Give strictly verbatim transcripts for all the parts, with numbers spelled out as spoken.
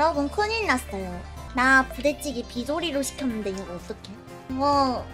여러분 큰일 났어요. 나 부대찌개 비조리로 시켰는데 이거 어떡해? 이거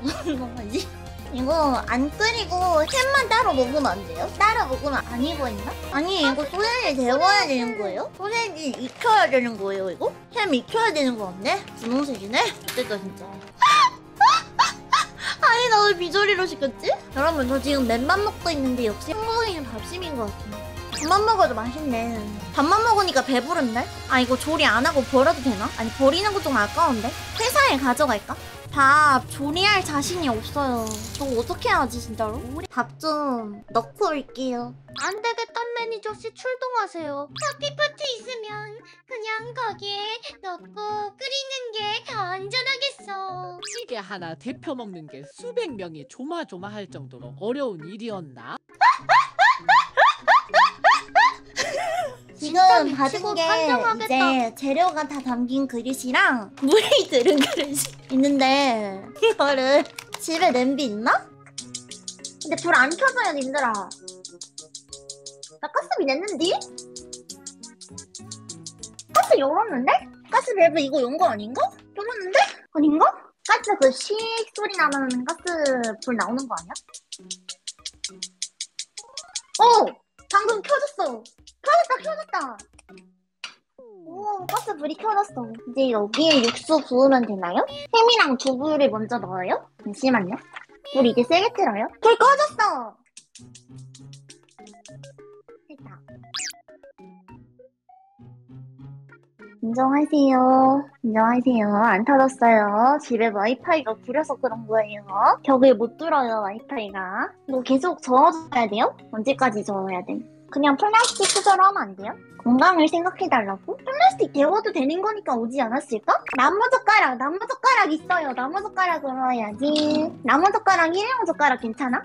뭐지? 이거 안 끓이고 햄만 따로 먹으면 안 돼요? 따로 먹으면 안 익었나? 아니 이거 소세지 데워야 되는 거예요? 소세지 익혀야 되는 거예요 이거? 햄 익혀야 되는 거 같네? 분홍색이네? 어쨌든 진짜 아니 나 왜 비조리로 시켰지? 여러분 저 지금 맨밥 먹고 있는데 역시 한국인은 밥심인 것 같아요. 밥만 먹어도 맛있네. 밥만 먹으니까 배부른데? 아 이거 조리 안 하고 버려도 되나? 아니 버리는 거 좀 아까운데? 회사에 가져갈까? 밥 조리할 자신이 없어요. 저거 어떻게 해야 하지 진짜로? 밥 좀 넣고 올게요. 안 되겠다 매니저씨 출동하세요. 커피포트 있으면 그냥 거기에 넣고 끓이는 게 더 안전하겠어. 찌개 하나 데펴 먹는 게 수백 명이 조마조마할 정도로 어려운 일이었나? 지금 받은 게 이제 재료가 다 담긴 그릇이랑 물이 들은 그릇이 있는데 이거를 집에 냄비 있나? 근데 불 안 켜져요 님들아. 나 가스비 냈는데? 가스 열었는데? 가스 밸브 이거 연 거 아닌가? 열었는데? 아닌가? 가스 그 씩 소리 나는 가스 불 나오는 거 아니야? 오! 방금 켜졌어! 켜졌다 켜졌다! 오 가스 불이 켜졌어. 이제 여기에 육수 부으면 되나요? 햄이랑 두부를 먼저 넣어요? 잠시만요. 불 이제 세게 틀어요? 불 꺼졌어! 됐다. 인정하세요. 인정하세요. 안 터졌어요. 집에 와이파이가 구려서 그런 거예요. 벽에 못 들어요 와이파이가. 이거 계속 저어줘야 돼요? 언제까지 저어야 돼? 그냥 플라스틱 투자로 하면 안 돼요? 건강을 생각해달라고? 플라스틱 데워도 되는 거니까 오지 않았을까? 나무젓가락! 나무젓가락 있어요! 나무젓가락으로 해야지. 나무젓가락 일회용 젓가락 괜찮아?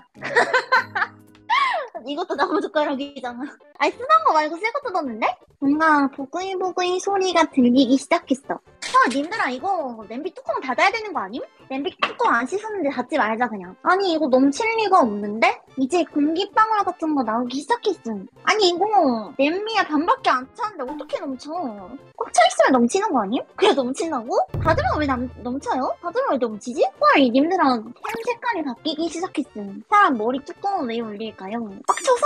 이것도 나무젓가락이잖아. 아니 쓰던 거 말고 새 것도 넣었는데? 뭔가 보글보글 소리가 들리기 시작했어. 아 님들아 이거 냄비 뚜껑 닫아야 되는 거 아님? 냄비 뚜껑 안 씻었는데 닫지 말자 그냥. 아니 이거 넘칠 리가 없는데? 이제 공기방울 같은 거 나오기 시작했음. 아니 이거 냄비에 반밖에 안 차는데 어떻게 넘쳐? 꽉 차있으면 넘치는 거 아님? 그래 넘친다고? 닫으면 왜 남, 넘쳐요? 닫으면 왜 넘치지? 헐 님들아 햄 색깔이 바뀌기 시작했음. 사람 머리 뚜껑은 왜 올릴까요? 꽉 쳐서?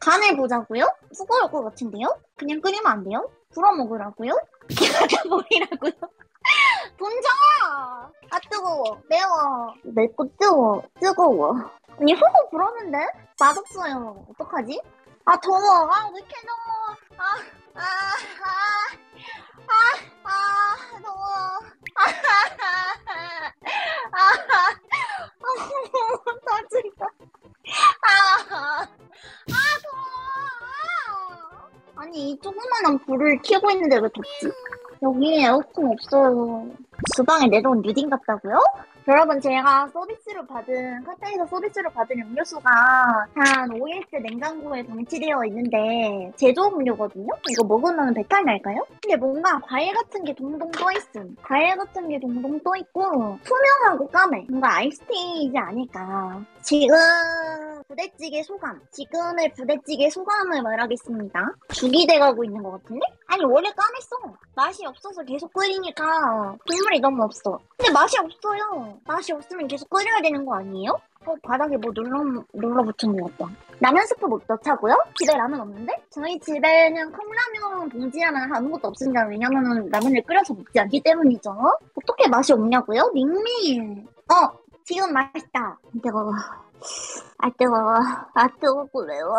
간을 보자고요? 수고할 것 같은데요? 그냥 끓이면 안 돼요? 불어 먹으라고요? 기가 먹이라고요? 돈져! 아 뜨거워, 매워, 맵고 뜨거워, 뜨거워. 아니 후고 불었는데? 맛없어요. 어떡하지? 아 더워, 아 왜 이렇게 더워. 아, 아, 아, 아, 아 더워. 아, 아, 아, 아, 진짜. 아, 아 더워. 아니 이 조그만한 불을 켜고 있는데 왜 덥지? 여기 에어컨 없어요. 주방에 내놓은 뉴딩 같다고요? 여러분 제가 서비스로 받은 카페에서 서비스로 받은 음료수가 한 오 일째 냉장고에 방치되어 있는데 제조 음료거든요? 이거 먹으면 배탈 날까요? 근데 뭔가 과일 같은 게 동동 떠있음. 과일 같은 게 동동 떠있고 투명하고 까매. 뭔가 아이스티이지 않을까. 지금 부대찌개 소감. 지금의 부대찌개 소감을 말하겠습니다. 죽이 돼가고 있는 것 같은데? 아니 원래 까맸어. 맛이 없어서 계속 끓이니까 국물이 너무 없어. 근데 맛이 없어요. 맛이 없으면 계속 끓여야 되는 거 아니에요? 어, 바닥에 뭐 눌러, 눌러붙은 것 같다. 라면 스프 못 넣자고요? 집에 라면 없는데? 저희 집에는 컵라면, 봉지라면 아무것도 없습니다. 왜냐면은 라면을 끓여서 먹지 않기 때문이죠. 어떻게 맛이 없냐고요? 밍밍! 어! 지금 맛있다! 안 뜨거워. 아 뜨거워. 아 뜨겁고 매워.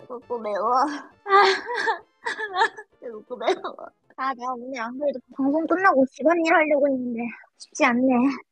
뜨겁고 매워. 뜨겁고 매워. 아, 내가 오늘 안 그래도 방송 끝나고 집안일 하려고 했는데 쉽지 않네.